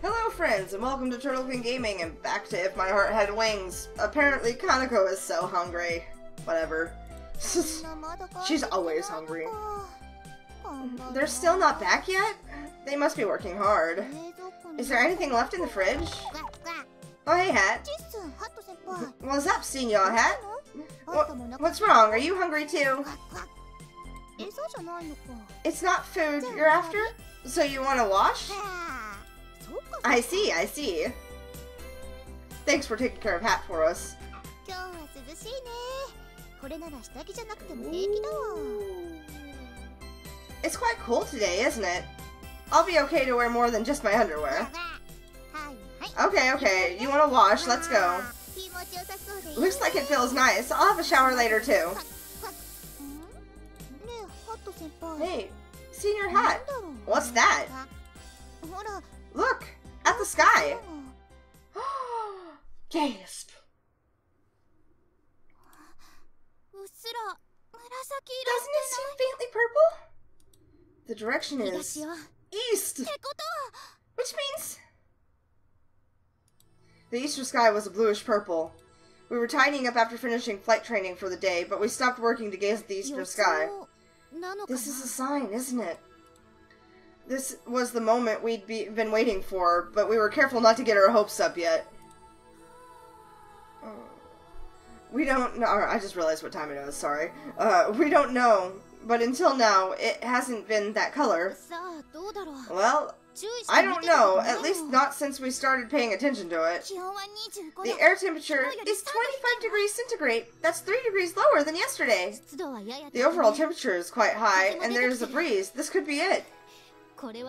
Hello friends, and welcome to Turtle Queen Gaming, and back to If My Heart Had Wings. Apparently Kanako is so hungry. Whatever. She's always hungry. They're still not back yet? They must be working hard. Is there anything left in the fridge? Oh, hey, Hat. What's up, Senor Hat? What's wrong? Are you hungry too? It's not food you're after? So you want to wash? I see, I see. Thanks for taking care of Hat for us. Ooh. It's quite cold today, isn't it? I'll be okay to wear more than just my underwear. Okay, okay. You want to wash? Let's go. Looks like it feels nice. I'll have a shower later, too. Hey, Senior Hat. What's that? Look! At the sky! Gasp! Doesn't it seem faintly purple? The direction is east! Which means the eastern sky was a bluish-purple. We were tidying up after finishing flight training for the day, but we stopped working to gaze at the eastern sky. This is a sign, isn't it? This was the moment we'd been waiting for, but we were careful not to get our hopes up yet. We don't know. I just realized what time it was, sorry. We don't know, but until now, it hasn't been that color. Well, I don't know, at least not since we started paying attention to it. The air temperature is 25 degrees centigrade. That's 3 degrees lower than yesterday. The overall temperature is quite high, and there's a breeze. This could be it.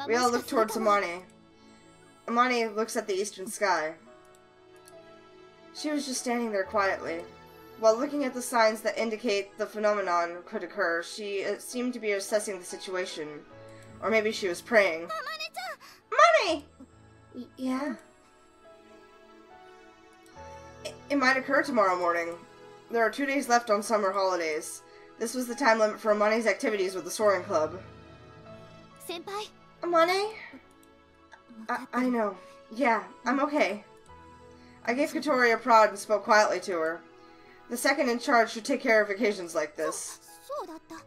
We all look towards Amane. Amane looks at the eastern sky. She was just standing there quietly. While looking at the signs that indicate the phenomenon could occur, she seemed to be assessing the situation. Or maybe she was praying. Amane! Yeah? It might occur tomorrow morning. There are 2 days left on summer holidays. This was the time limit for Amane's activities with the Soaring Club. Senpai? Amane? I know. Yeah, I'm okay. I gave Katori a prod and spoke quietly to her. The second in charge should take care of occasions like this.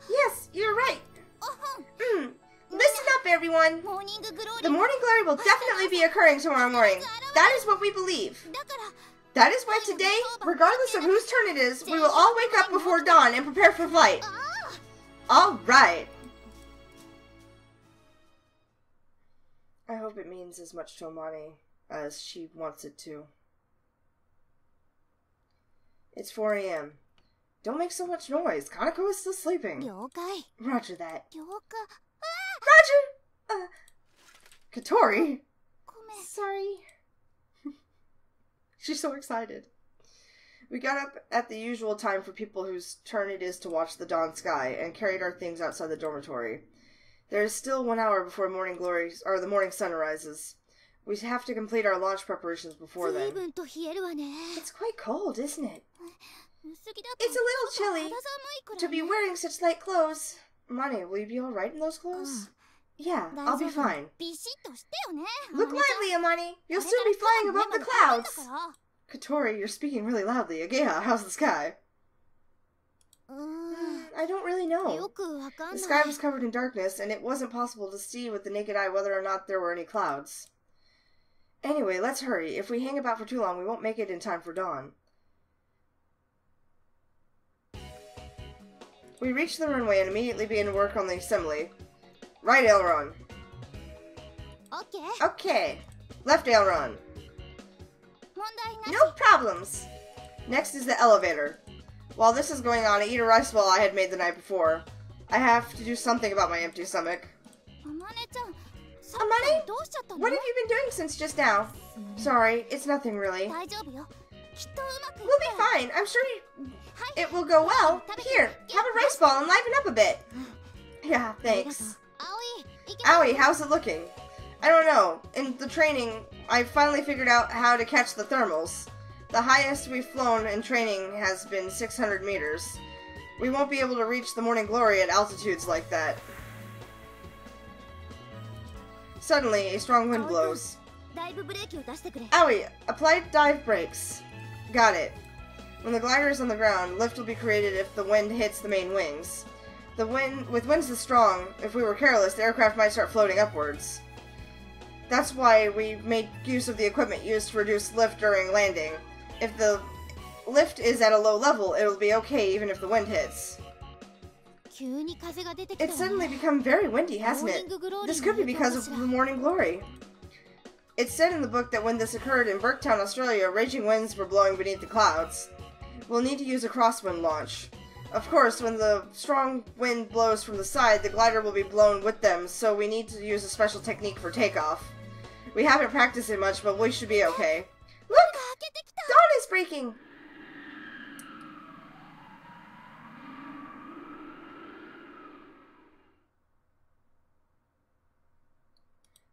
Yes, you're right. Listen up, everyone. The morning glory will definitely be occurring tomorrow morning. That is what we believe. That is why today, regardless of whose turn it is, we will all wake up before dawn and prepare for flight. All right. I hope it means as much to Amane as she wants it to. It's 4 a.m. Don't make so much noise. Kanako is still sleeping. Roger that. Roger! Katori? Sorry. She's so excited. We got up at the usual time for people whose turn it is to watch the dawn sky and carried our things outside the dormitory. There is still 1 hour before morning glory, or the morning sun rises. We have to complete our launch preparations before then. It's quite cold, isn't it? It's a little chilly to be wearing such light clothes. Amane, will you be alright in those clothes? Yeah, I'll be fine. Look lively, Amane. You'll soon be flying above the clouds. Katori, you're speaking really loudly. Ageha, how's the sky? I don't really know. The sky was covered in darkness, and it wasn't possible to see with the naked eye whether or not there were any clouds. Anyway, let's hurry. If we hang about for too long, we won't make it in time for dawn. We reached the runway and immediately began work on the assembly. Right aileron. Okay. Okay. Left aileron. No problems. Next is the elevator. While this is going on, I eat a rice ball I had made the night before. I have to do something about my empty stomach. Amane? What have you been doing since just now? Sorry, it's nothing really. We'll be fine. I'm sure it will go well. Here, have a rice ball and liven up a bit. Yeah, thanks. Aoi, how's it looking? I don't know. In the training, I finally figured out how to catch the thermals. The highest we've flown in training has been 600 meters. We won't be able to reach the morning glory at altitudes like that. Suddenly, a strong wind blows. Owie, apply dive brakes. Got it. When the glider is on the ground, lift will be created if the wind hits the main wings. The wind, with winds this strong, if we were careless, the aircraft might start floating upwards. That's why we made use of the equipment used to reduce lift during landing. If the lift is at a low level, it'll be okay even if the wind hits. It's suddenly become very windy, hasn't it? This could be because of the morning glory. It's said in the book that when this occurred in Burketown, Australia, raging winds were blowing beneath the clouds. We'll need to use a crosswind launch. Of course, when the strong wind blows from the side, the glider will be blown with them, so we need to use a special technique for takeoff. We haven't practiced it much, but we should be okay. Look! Dawn is breaking!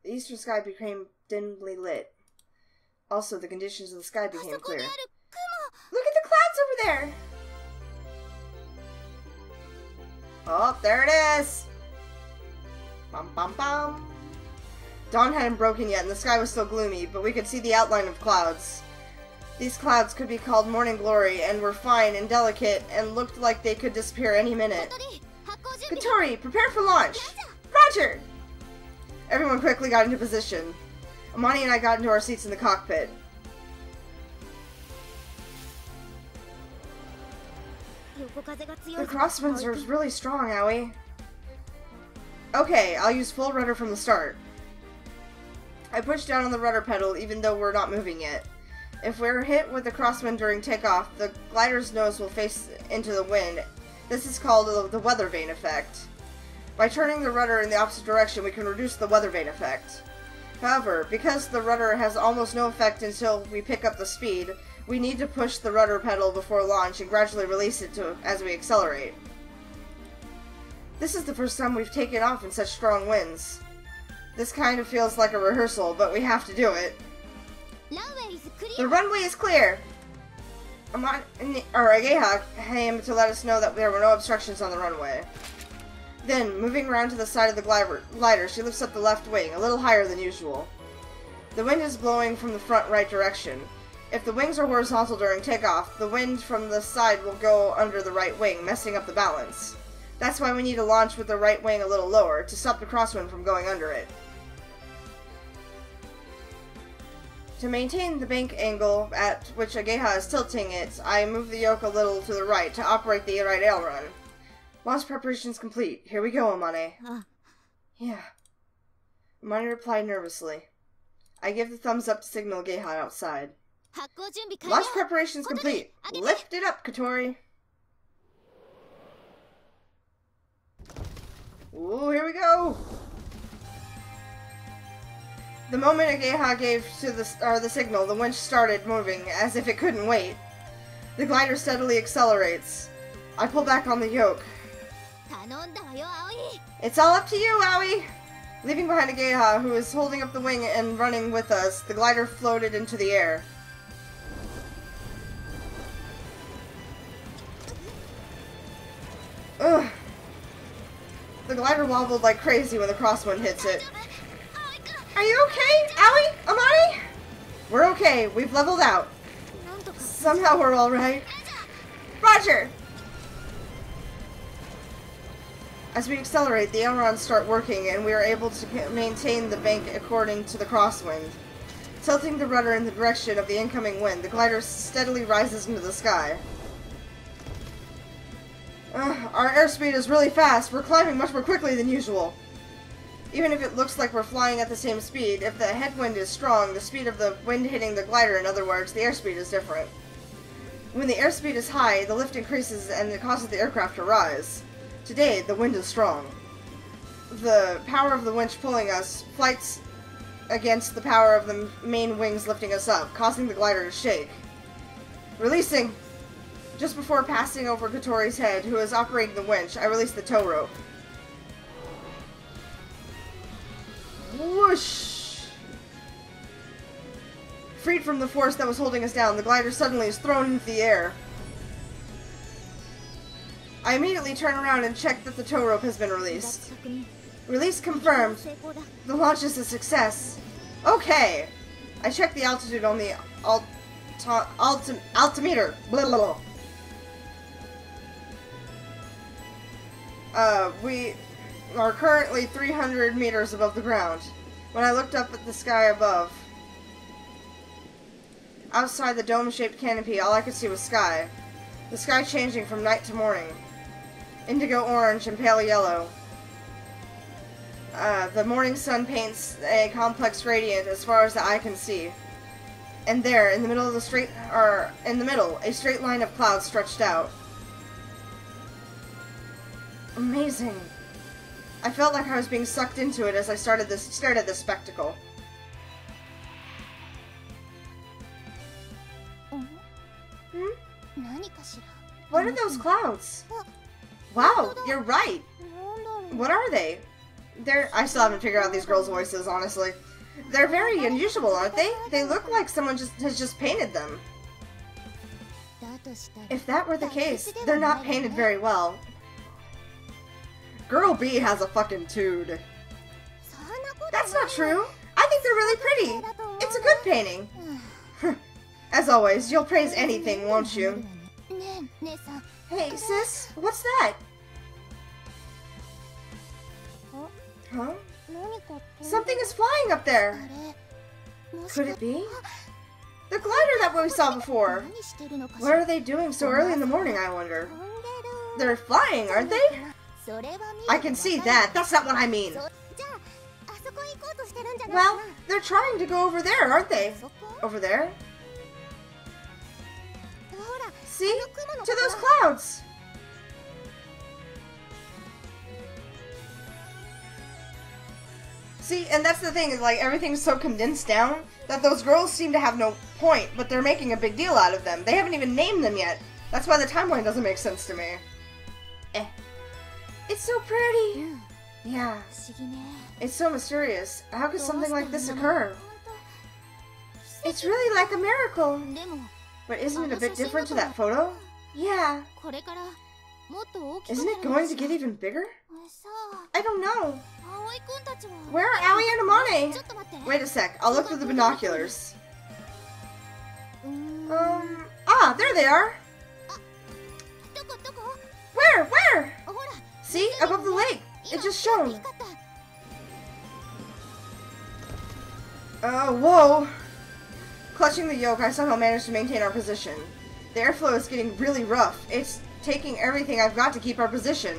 The eastern sky became dimly lit. Also, the conditions of the sky became clear. Look at the clouds over there! Oh, there it is! Bum bum bum! Dawn hadn't broken yet and the sky was still gloomy, but we could see the outline of clouds. These clouds could be called morning glory and were fine and delicate and looked like they could disappear any minute. Kotori, prepare for launch! Roger! Everyone quickly got into position. Amani and I got into our seats in the cockpit. The crosswinds are really strong, Owie. Okay, I'll use full rudder from the start. I push down on the rudder pedal even though we're not moving yet. If we're hit with a crosswind during takeoff, the glider's nose will face into the wind. This is called the weather vane effect. By turning the rudder in the opposite direction, we can reduce the weather vane effect. However, because the rudder has almost no effect until we pick up the speed, we need to push the rudder pedal before launch and gradually release it as we accelerate. This is the first time we've taken off in such strong winds. This kind of feels like a rehearsal, but we have to do it. The runway is clear! Agahawk came to let us know that there were no obstructions on the runway. Then, moving around to the side of the glider, she lifts up the left wing, a little higher than usual. The wind is blowing from the front right direction. If the wings are horizontal during takeoff, the wind from the side will go under the right wing, messing up the balance. That's why we need to launch with the right wing a little lower, to stop the crosswind from going under it. To maintain the bank angle at which Ageha is tilting it, I move the yoke a little to the right to operate the right aileron. Launch preparations complete. Here we go, Amane. Yeah. Amane replied nervously. I give the thumbs up to signal Ageha outside. Launch preparations complete. Lift it up, Kotori. Ooh, here we go. The moment Ageha gave the signal, the winch started moving as if it couldn't wait. The glider steadily accelerates. I pull back on the yoke. It's all up to you, Owie. Leaving behind Ageha, who is holding up the wing and running with us, the glider floated into the air. Ugh. The glider wobbled like crazy when the crosswind hits it. Are you okay, Owie? Amani? We're okay. We've leveled out. Somehow we're alright. Roger! As we accelerate, the ailerons start working and we are able to maintain the bank according to the crosswind. Tilting the rudder in the direction of the incoming wind, the glider steadily rises into the sky. Our airspeed is really fast. We're climbing much more quickly than usual. Even if it looks like we're flying at the same speed, if the headwind is strong, the speed of the wind hitting the glider, in other words, the airspeed is different. When the airspeed is high, the lift increases and it causes the aircraft to rise. Today, the wind is strong. The power of the winch pulling us fights against the power of the main wings lifting us up, causing the glider to shake. Releasing! Just before passing over Kotori's head, who is operating the winch, I release the tow rope. Whoosh! Freed from the force that was holding us down, the glider suddenly is thrown into the air. I immediately turn around and check that the tow rope has been released. Release confirmed. The launch is a success. Okay! I checked the altitude on the altimeter. Blah, blah, blah. We are currently 300 meters above the ground. When I looked up at the sky above, outside the dome-shaped canopy, all I could see was sky. The sky changing from night to morning. Indigo orange and pale yellow. The morning sun paints a complex gradient as far as the eye can see. And there, in the middle of the a straight line of clouds stretched out. Amazing. I felt like I was being sucked into it as I stared at this spectacle. What are those clouds? Wow, you're right. What are they? I still haven't figured out these girls' voices, honestly. They're very unusual, aren't they? They look like someone has just painted them. If that were the case, they're not painted very well. Girl B has a fucking tude. That's not true. I think they're really pretty. It's a good painting. As always, you'll praise anything, won't you? Hey, sis, what's that? Huh? Something is flying up there. Could it be? The glider that we saw before. What are they doing so early in the morning, I wonder? They're flying, aren't they? I can see that. That's not what I mean. Well, they're trying to go over there, aren't they? Over there? See? To those clouds! See, and that's the thing, is like everything's so condensed down that those girls seem to have no point, but they're making a big deal out of them. They haven't even named them yet. That's why the timeline doesn't make sense to me. Eh. It's so pretty! Yeah. It's so mysterious. How could something like this occur? It's really like a miracle! But isn't it a bit different to that photo? Yeah. Isn't it going to get even bigger? I don't know. Where are Aoi and Amane? Wait a sec, I'll look through the binoculars. Ah, there they are! Where? Where? See? Above the lake! It just shone! Oh, whoa! Clutching the yoke, I somehow managed to maintain our position. The airflow is getting really rough. It's taking everything I've got to keep our position.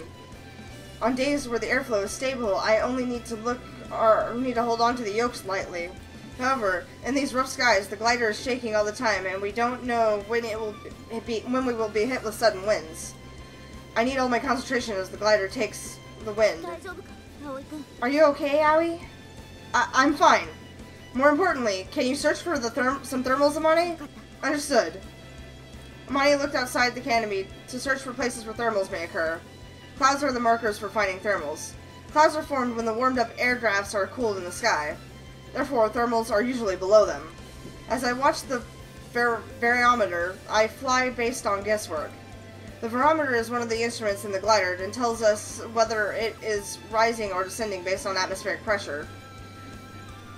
On days where the airflow is stable, I only need to hold on to the yokes lightly. However, in these rough skies, the glider is shaking all the time, and we don't know when we will be hit with sudden winds. I need all my concentration as the glider takes the wind. Are you okay, Aoi? I'm fine. More importantly, can you search for some thermals, Amane? Understood. Amane looked outside the canopy to search for places where thermals may occur. Clouds are the markers for finding thermals. Clouds are formed when the warmed-up air drafts are cooled in the sky. Therefore, thermals are usually below them. As I watch the variometer, I fly based on guesswork. The variometer is one of the instruments in the glider and tells us whether it is rising or descending based on atmospheric pressure.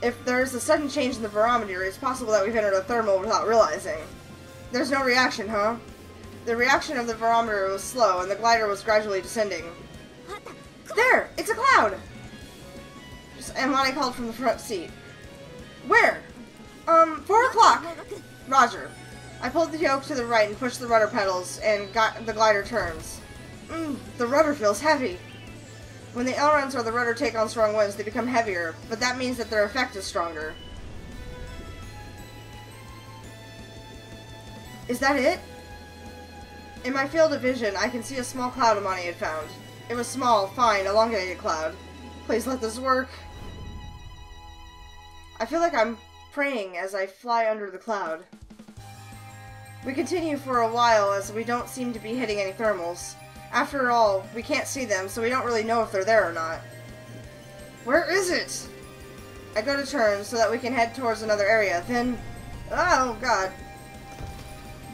If there's a sudden change in the barometer, it's possible that we've entered a thermal without realizing. There's no reaction, huh? The reaction of the barometer was slow, and the glider was gradually descending. There! It's a cloud! Amane called from the front seat. Where? 4 o'clock! Roger. I pulled the yoke to the right and pushed the rudder pedals, and got the glider turns. The rudder feels heavy. When the ailerons or the rudder take on strong winds, they become heavier, but that means that their effect is stronger. Is that it? In my field of vision, I can see a small cloud Amane had found. It was small, fine, elongated cloud. Please let this work. I feel like I'm praying as I fly under the cloud. We continue for a while as we don't seem to be hitting any thermals. After all, we can't see them, so we don't really know if they're there or not. Where is it? I go to turn so that we can head towards another area, then... Oh, God.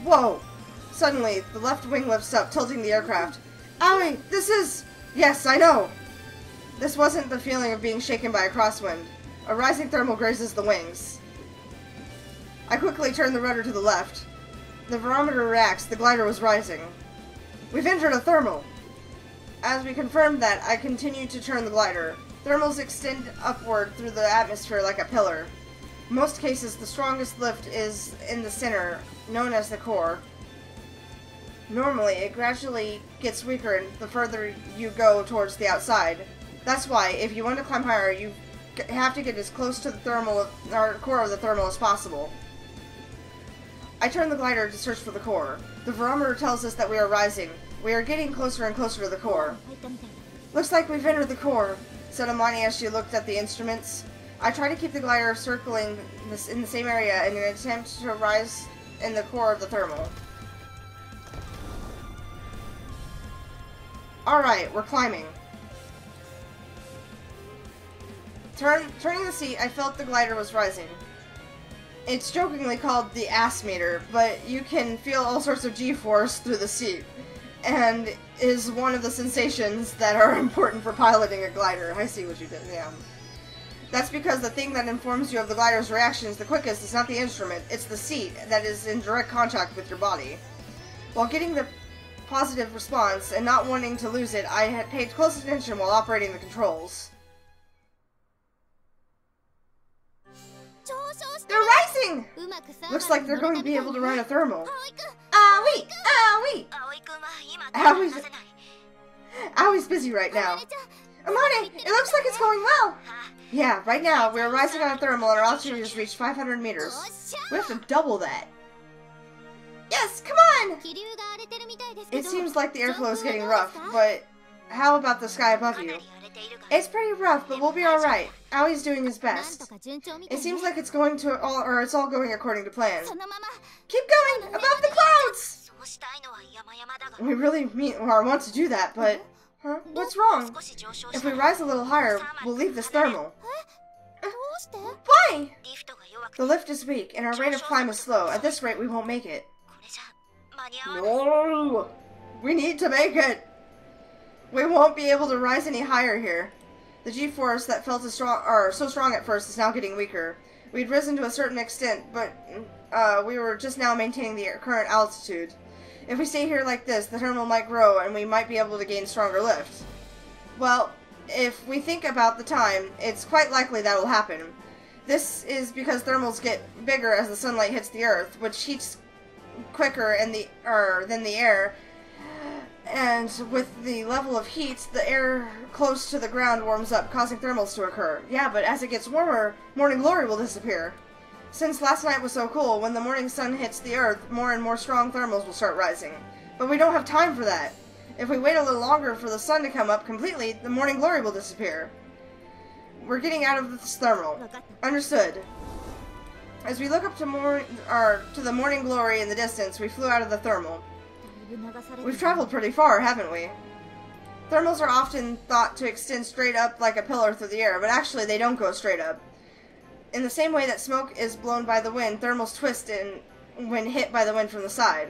Whoa! Suddenly, the left wing lifts up, tilting the aircraft. Aoi, this is... Yes, I know! This wasn't the feeling of being shaken by a crosswind. A rising thermal grazes the wings. I quickly turned the rudder to the left. The barometer relaxed. The glider was rising. We've entered a thermal. As we confirmed that, I continued to turn the glider. Thermals extend upward through the atmosphere like a pillar. In most cases, the strongest lift is in the center, known as the core. Normally, it gradually gets weaker the further you go towards the outside. That's why, if you want to climb higher, you have to get as close to the core of the thermal as possible. I turned the glider to search for the core. The barometer tells us that we are rising. We are getting closer and closer to the core. Looks like we've entered the core, said Amani as she looked at the instruments. I tried to keep the glider circling in the same area in an attempt to rise in the core of the thermal. Alright, we're climbing. Turning the seat, I felt the glider was rising. It's jokingly called the ass meter, but you can feel all sorts of G-force through the seat, and is one of the sensations that are important for piloting a glider. I see what you did, yeah. That's because the thing that informs you of the glider's reactions the quickest is not the instrument, it's the seat that is in direct contact with your body. While getting the positive response and not wanting to lose it, I had paid close attention while operating the controls. They're rising! Looks like they're going to be able to run a thermal. Aoi's busy right now. Amane, it looks like it's going well! Yeah, right now, we're rising on a thermal and our altitude has reached 500 meters. We have to double that. Yes, come on! It seems like the airflow is getting rough, but how about the sky above you? It's pretty rough, but we'll be alright. Aoi's doing his best. It seems like it's all going according to plan. Keep going! Above the clouds! We really want to do that, but... Huh? What's wrong? If we rise a little higher, we'll leave this thermal. Why? The lift is weak, and our rate of climb is slow. At this rate, we won't make it. No! We need to make it! We won't be able to rise any higher here. The G-force that felt so strong at first is now getting weaker. We'd risen to a certain extent, but we were just now maintaining the current altitude. If we stay here like this, the thermal might grow and we might be able to gain stronger lift. Well, if we think about the time, it's quite likely that will happen. This is because thermals get bigger as the sunlight hits the earth, which heats quicker than the air, and with the level of heat, the air close to the ground warms up, causing thermals to occur. Yeah, but as it gets warmer, morning glory will disappear. Since last night was so cool, when the morning sun hits the earth, more and more strong thermals will start rising. But we don't have time for that. If we wait a little longer for the sun to come up completely, the morning glory will disappear. We're getting out of this thermal. Understood. As we look up to the morning glory in the distance, we flew out of the thermal. We've traveled pretty far, haven't we? Thermals are often thought to extend straight up like a pillar through the air, but actually they don't go straight up. In the same way that smoke is blown by the wind, thermals twist when hit by the wind from the side.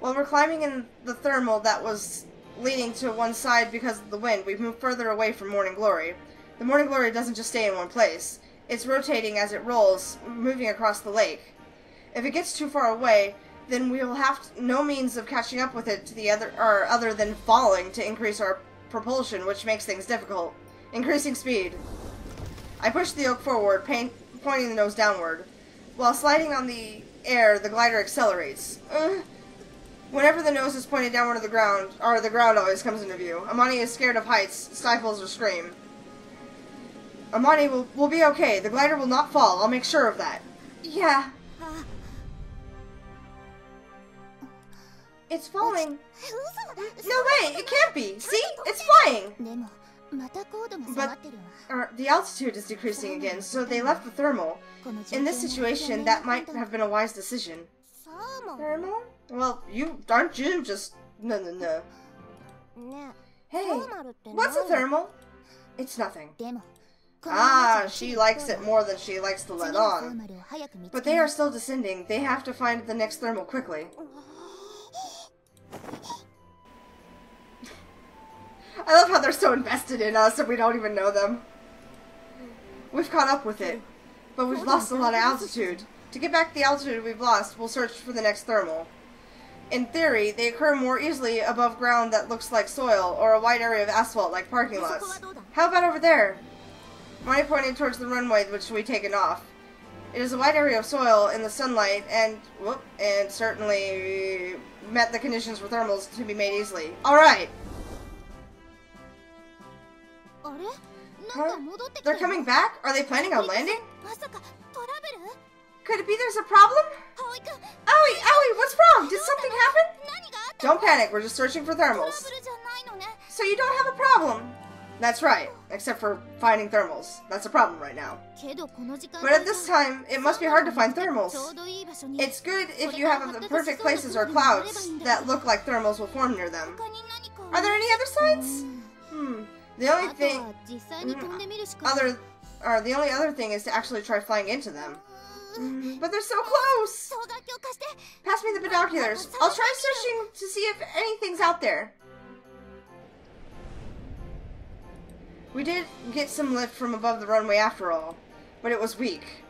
While we're climbing in the thermal that was leaning to one side because of the wind, we've moved further away from morning glory. The morning glory doesn't just stay in one place. It's rotating as it rolls, moving across the lake. If it gets too far away, then we'll have no means of catching up with it to the other than falling to increase our propulsion, which makes things difficult. Increasing speed. I pushed the yoke forward, pointing the nose downward. While sliding on the air, the glider accelerates. Whenever the nose is pointed downward to the ground, the ground always comes into view. Amani is scared of heights, stifles or scream. Amani will be okay. The glider will not fall. I'll make sure of that. Yeah. It's falling. No way! It can't be! See? It's flying! But the altitude is decreasing again, so they left the thermal. In this situation, that might have been a wise decision. Thermal? Well, aren't you just... No. Hey, what's a thermal? It's nothing. Ah, she likes it more than she likes to let on. But they are still descending. They have to find the next thermal quickly. I love how they're so invested in us that we don't even know them. We've caught up with it, but we've lost a lot of altitude. To get back the altitude we've lost, we'll search for the next thermal. In theory, they occur more easily above ground that looks like soil, or a wide area of asphalt like parking lots. How about over there? Mine pointed towards the runway which we'd taken off. It is a wide area of soil in the sunlight and, certainly met the conditions for thermals to be made easily. Alright! Huh? They're coming back? Are they planning on landing? Could it be there's a problem? Aoi! Aoi! What's wrong? Did something happen? Don't panic, we're just searching for thermals. So you don't have a problem? That's right, except for finding thermals. That's a problem right now. But at this time, it must be hard to find thermals. It's good if you have the perfect places or clouds that look like thermals will form near them. Are there any other signs? The only other thing is to actually try flying into them. But they're so close! Pass me the binoculars. I'll try searching to see if anything's out there. We did get some lift from above the runway after all, but it was weak.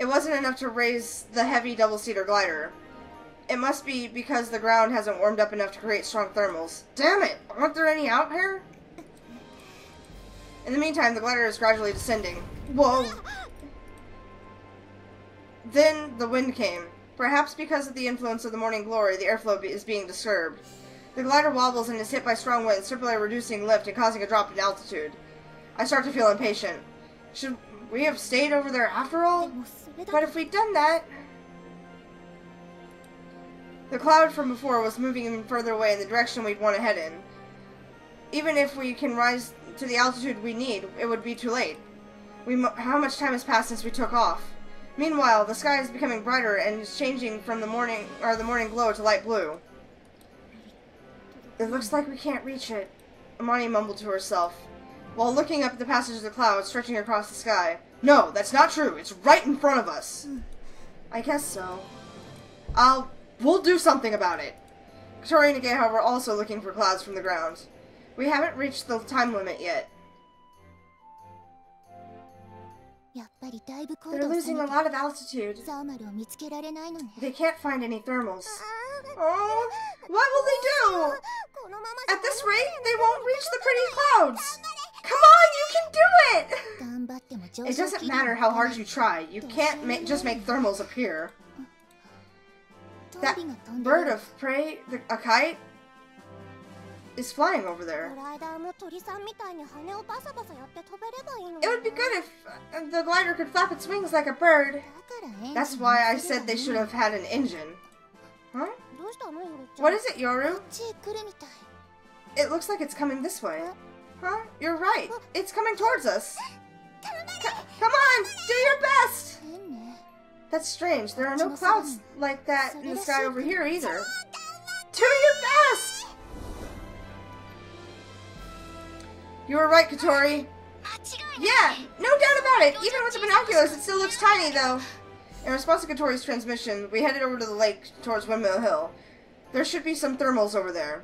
It wasn't enough to raise the heavy double-seater glider. It must be because the ground hasn't warmed up enough to create strong thermals. Damn it! Aren't there any out here? In the meantime, the glider is gradually descending. Whoa! Then the wind came. Perhaps because of the influence of the morning glory, the airflow is being disturbed. The glider wobbles and is hit by strong winds, simply reducing lift and causing a drop in altitude. I start to feel impatient. Should we have stayed over there after all? But if we'd done that... The cloud from before was moving even further away in the direction we'd want to head in. Even if we can rise to the altitude we need, it would be too late. How much time has passed since we took off? Meanwhile, the sky is becoming brighter and is changing from the morning glow to light blue. It looks like we can't reach it, Amani mumbled to herself, while looking up at the passage of the clouds stretching across the sky. No, that's not true. It's right in front of us. I guess so. We'll do something about it. Katori and Geha were also looking for clouds from the ground. We haven't reached the time limit yet. They're losing a lot of altitude. They can't find any thermals. Oh, what will they do? At this rate, they won't reach the pretty clouds. Come on, you can do it! It doesn't matter how hard you try. You can't just make thermals appear. That bird of prey, a kite, is flying over there. It would be good if the glider could flap its wings like a bird. That's why I said they should have had an engine. Huh? What is it, Yoru? It looks like it's coming this way. Huh? You're right. It's coming towards us. Come on! Do your best! That's strange. There are no clouds like that in the sky over here either. Do your best! You were right, Katori. Yeah, no doubt about it. Even with the binoculars, it still looks tiny, though. In response to Katori's transmission, we headed over to the lake towards Windmill Hill. There should be some thermals over there.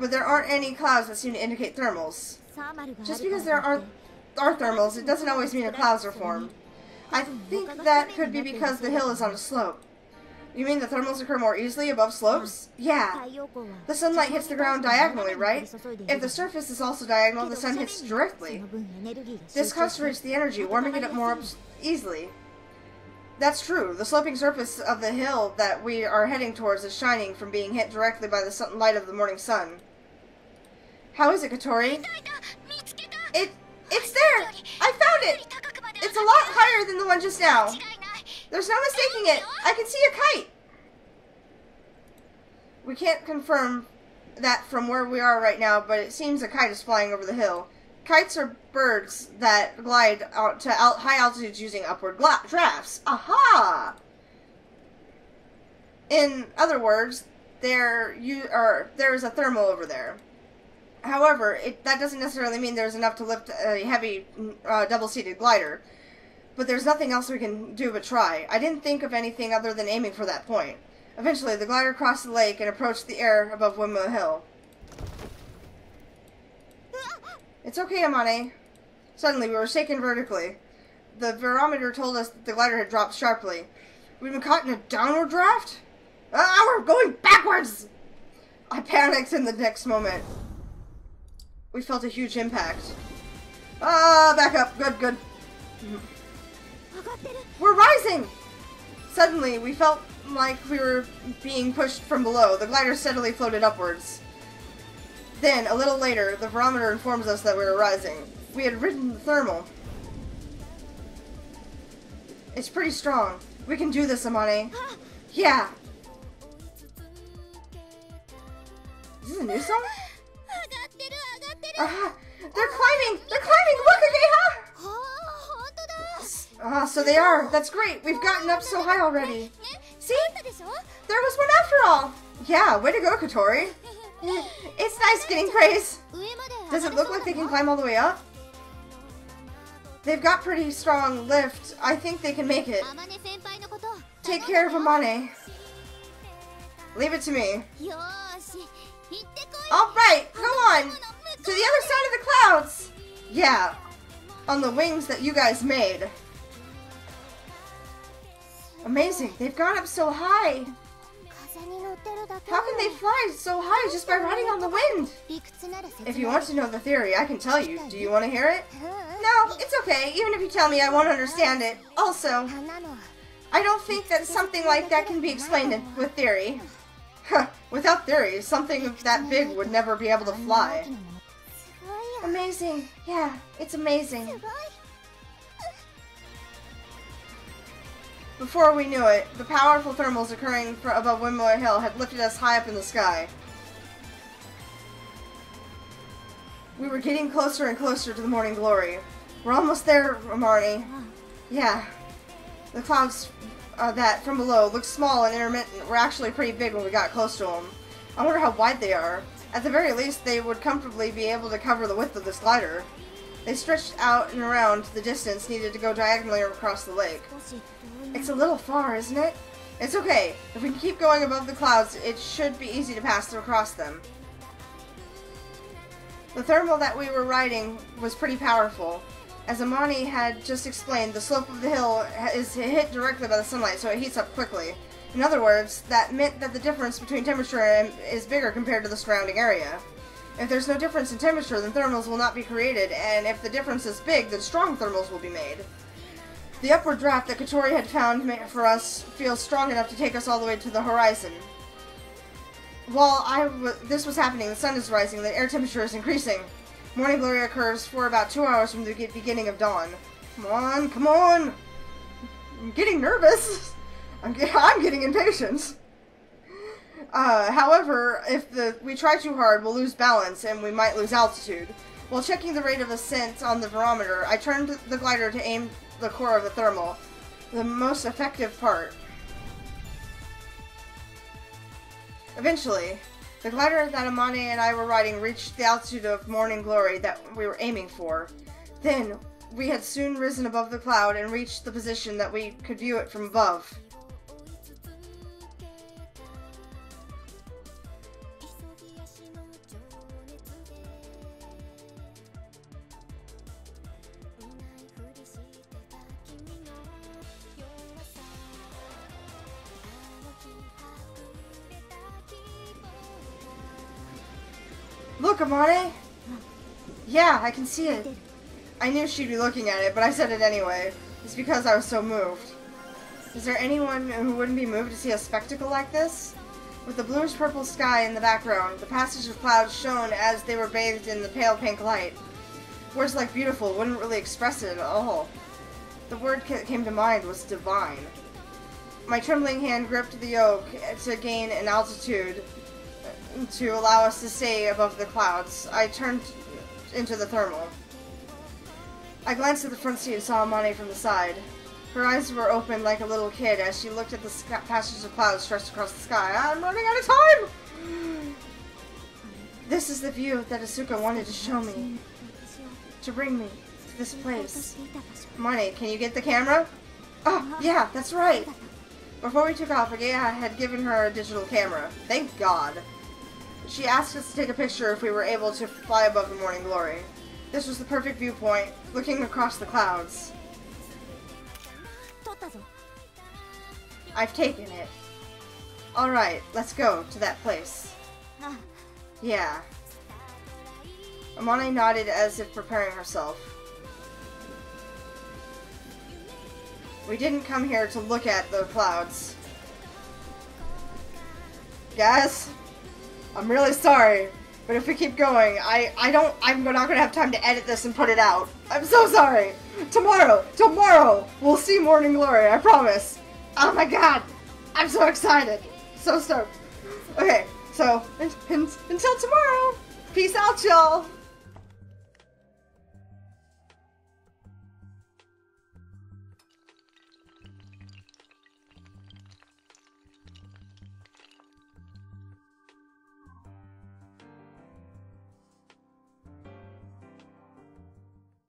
But there aren't any clouds that seem to indicate thermals. Just because there are thermals, it doesn't always mean the clouds are formed. I think that could be because the hill is on a slope. You mean the thermals occur more easily above slopes? Yeah. The sunlight hits the ground diagonally, right? If the surface is also diagonal, the sun hits directly. This concentrates the energy, warming it up more easily. That's true. The sloping surface of the hill that we are heading towards is shining from being hit directly by the light of the morning sun. How is it, Katori? It's there! I found it! It's a lot higher than the one just now. There's no mistaking it! I can see a kite! We can't confirm that from where we are right now, but it seems a kite is flying over the hill. Kites are birds that glide out to high altitudes using upward drafts. Aha! In other words, there is a thermal over there. However, that doesn't necessarily mean there's enough to lift a heavy double-seated glider. But there's nothing else we can do but try. I didn't think of anything other than aiming for that point. Eventually, the glider crossed the lake and approached the air above Windmill Hill. It's okay, Amane. Suddenly, we were shaken vertically. The barometer told us that the glider had dropped sharply. We've been caught in a downward draft? We're going backwards! I panicked in the next moment. We felt a huge impact. Back up. Good, good. We're rising! Suddenly, we felt like we were being pushed from below. The glider steadily floated upwards. Then, a little later, the barometer informs us that we were rising. We had ridden the thermal. It's pretty strong. We can do this, Amane. Yeah! Is this a new song? They're climbing! They're climbing! Look, Ageha! So they are. That's great. We've gotten up so high already. See? There was one after all! Yeah, way to go, Kotori. It's nice getting praise. Does it look like they can climb all the way up? They've got pretty strong lift. I think they can make it. Take care of Amane. Leave it to me. Alright, go on! To the other side of the clouds! Yeah, on the wings that you guys made. Amazing, they've gone up so high. How can they fly so high just by riding on the wind? If you want to know the theory, I can tell you. Do you want to hear it? No, it's okay. Even if you tell me, I won't understand it. Also, I don't think that something like that can be explained with theory. Without theory, something that big would never be able to fly. Amazing. Yeah, it's amazing. Before we knew it, the powerful thermals occurring above Wimbledon Hill had lifted us high up in the sky. We were getting closer and closer to the morning glory. We're almost there, Amane. Yeah. The clouds that from below looked small and intermittent were actually pretty big when we got close to them. I wonder how wide they are. At the very least, they would comfortably be able to cover the width of this glider. They stretched out and around the distance needed to go diagonally across the lake. It's a little far, isn't it? It's okay. If we can keep going above the clouds, it should be easy to pass across them. The thermal that we were riding was pretty powerful. As Amane had just explained, the slope of the hill is hit directly by the sunlight, so it heats up quickly. In other words, that meant that the difference between temperature is bigger compared to the surrounding area. If there's no difference in temperature, then thermals will not be created, and if the difference is big, then strong thermals will be made. The upward draft that Kotori had found for us feels strong enough to take us all the way to the horizon. While this was happening, the sun is rising, the air temperature is increasing. Morning glory occurs for about 2 hours from the beginning of dawn. Come on, come on! I'm getting nervous. I'm getting impatient. However, if we try too hard, we'll lose balance and we might lose altitude. While checking the rate of ascent on the barometer, I turned the glider to aim the core of the thermal, the most effective part. Eventually, the glider that Amane and I were riding reached the altitude of morning glory that we were aiming for. Then, we had soon risen above the cloud and reached the position that we could view it from above. Look, Amane! Yeah, I can see it. I knew she'd be looking at it, but I said it anyway. It's because I was so moved. Is there anyone who wouldn't be moved to see a spectacle like this? With the bluish-purple sky in the background, the passage of clouds shone as they were bathed in the pale pink light. Words like beautiful wouldn't really express it at all. The word that came to mind was divine. My trembling hand gripped the yoke to gain an altitude to allow us to stay above the clouds. I turned into the thermal. I glanced at the front seat and saw Amane from the side. Her eyes were open like a little kid as she looked at the passage of clouds stretched across the sky. I'm running out of time! This is the view that Asuka wanted to show me. To bring me to this place. Amane, can you get the camera? Oh, yeah, that's right! Before we took off, Ageha had given her a digital camera. Thank God. She asked us to take a picture if we were able to fly above the morning glory. This was the perfect viewpoint, looking across the clouds. I've taken it. Alright, let's go to that place. Yeah. Amane nodded as if preparing herself. We didn't come here to look at the clouds. Guys, I'm really sorry, but if we keep going, I'm not gonna have time to edit this and put it out. I'm so sorry! Tomorrow, we'll see Morning Glory, I promise! Oh my god! I'm so excited! So stoked! Okay, so, until tomorrow! Peace out, y'all!